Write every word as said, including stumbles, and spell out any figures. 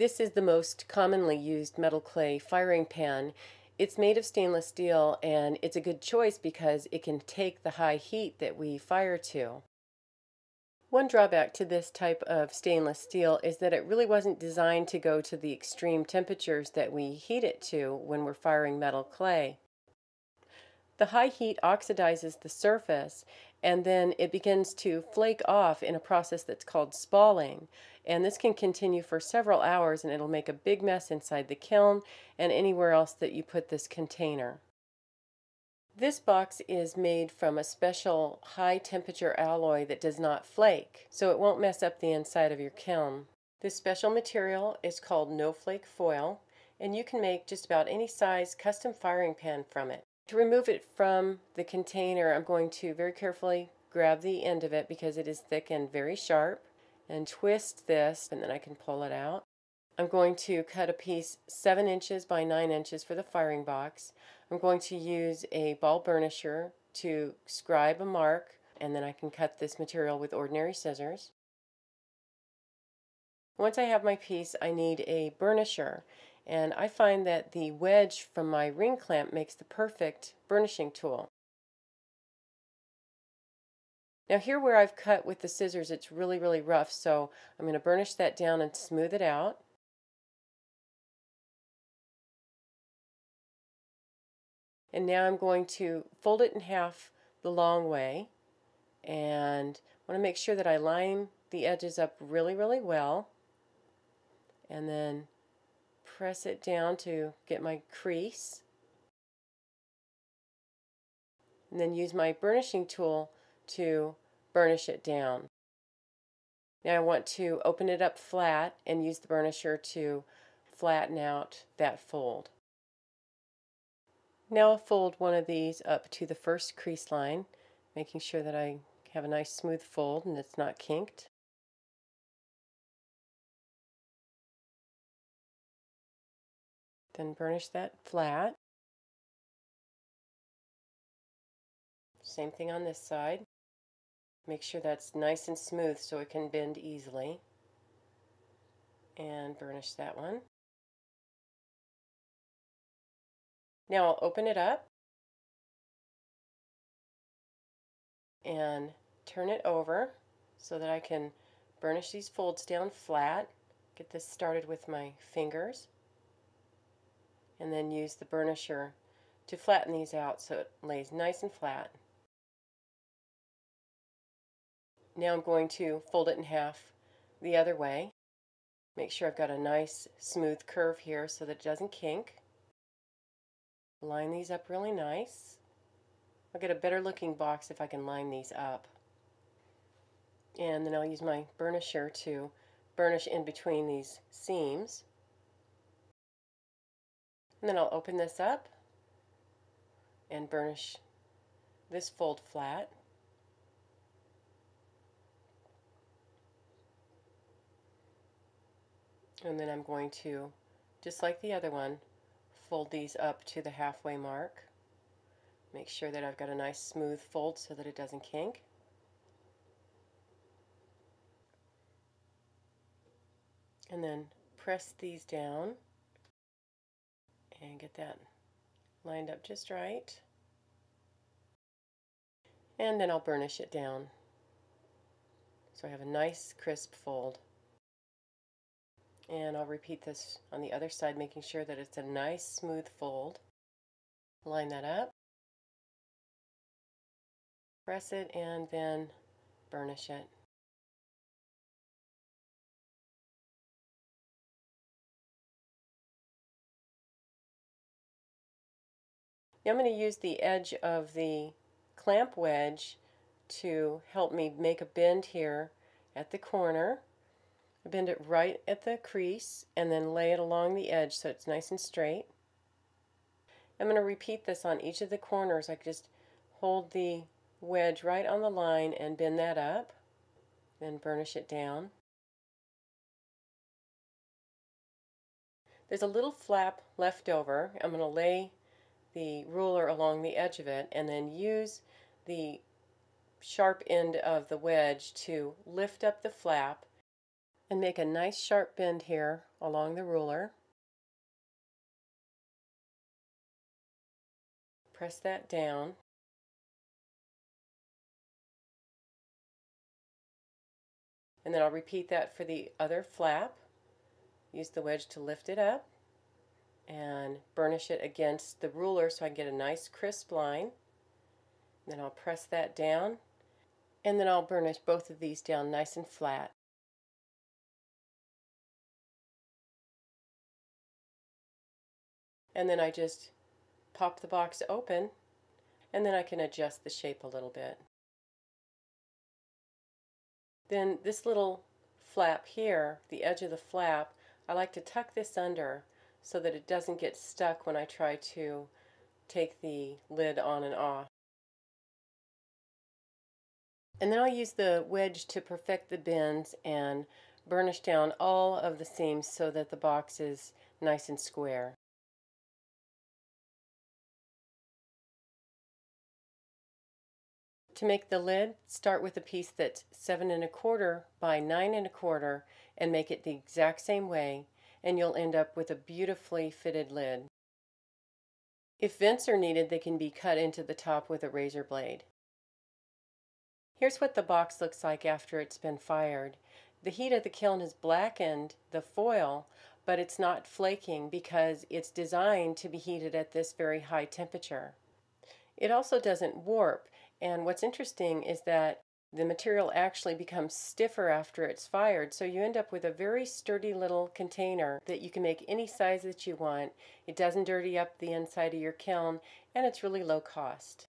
This is the most commonly used metal clay firing pan. It's made of stainless steel, and it's a good choice because it can take the high heat that we fire to. One drawback to this type of stainless steel is that it really wasn't designed to go to the extreme temperatures that we heat it to when we're firing metal clay. The high heat oxidizes the surface, and then it begins to flake off in a process that's called spalling. And this can continue for several hours, and it'll make a big mess inside the kiln and anywhere else that you put this container. This box is made from a special high-temperature alloy that does not flake, so it won't mess up the inside of your kiln. This special material is called No-Flake Foil, and you can make just about any size custom firing pan from it. To remove it from the container, I'm going to very carefully grab the end of it because it is thick and very sharp, and twist this, and then I can pull it out. I'm going to cut a piece seven inches by nine inches for the firing box. I'm going to use a ball burnisher to scribe a mark, and then I can cut this material with ordinary scissors. Once I have my piece, I need a burnisher, and I find that the wedge from my ring clamp makes the perfect burnishing tool. Now here where I've cut with the scissors, it's really, really rough, so I'm going to burnish that down and smooth it out. And now I'm going to fold it in half the long way, and I want to make sure that I line the edges up really, really well, and then press it down to get my crease, and then use my burnishing tool to burnish it down. Now I want to open it up flat and use the burnisher to flatten out that fold. Now I'll fold one of these up to the first crease line, making sure that I have a nice smooth fold and it's not kinked. Then burnish that flat. Same thing on this side. Make sure that's nice and smooth so it can bend easily. And burnish that one. Now I'll open it up and turn it over so that I can burnish these folds down flat. Get this started with my fingers, and then use the burnisher to flatten these out so it lays nice and flat. Now I'm going to fold it in half the other way. Make sure I've got a nice smooth curve here so that it doesn't kink. Line these up really nice. I'll get a better looking box if I can line these up. And then I'll use my burnisher to burnish in between these seams. And then I'll open this up and burnish this fold flat. And then I'm going to, just like the other one, fold these up to the halfway mark. Make sure that I've got a nice smooth fold so that it doesn't kink. And then press these down and get that lined up just right. And then I'll burnish it down so I have a nice crisp fold. And I'll repeat this on the other side, making sure that it's a nice smooth fold. Line that up, press it, and then burnish it. Now I'm going to use the edge of the clamp wedge to help me make a bend here at the corner. Bend it right at the crease and then lay it along the edge so it's nice and straight. I'm going to repeat this on each of the corners. I just hold the wedge right on the line and bend that up, then burnish it down. There's a little flap left over. I'm going to lay the ruler along the edge of it and then use the sharp end of the wedge to lift up the flap and make a nice sharp bend here along the ruler. Press that down. And then I'll repeat that for the other flap. Use the wedge to lift it up and burnish it against the ruler so I can get a nice crisp line. And then I'll press that down, and then I'll burnish both of these down nice and flat. And then I just pop the box open, and then I can adjust the shape a little bit. Then this little flap here, the edge of the flap, I like to tuck this under so that it doesn't get stuck when I try to take the lid on and off. And then I'll use the wedge to perfect the bends and burnish down all of the seams so that the box is nice and square. To make the lid, start with a piece that's seven and a quarter by nine and a quarter and make it the exact same way, and you'll end up with a beautifully fitted lid. If vents are needed, they can be cut into the top with a razor blade. Here's what the box looks like after it's been fired. The heat of the kiln has blackened the foil, but it's not flaking because it's designed to be heated at this very high temperature. It also doesn't warp. And what's interesting is that the material actually becomes stiffer after it's fired, so you end up with a very sturdy little container that you can make any size that you want. It doesn't dirty up the inside of your kiln, and it's really low cost.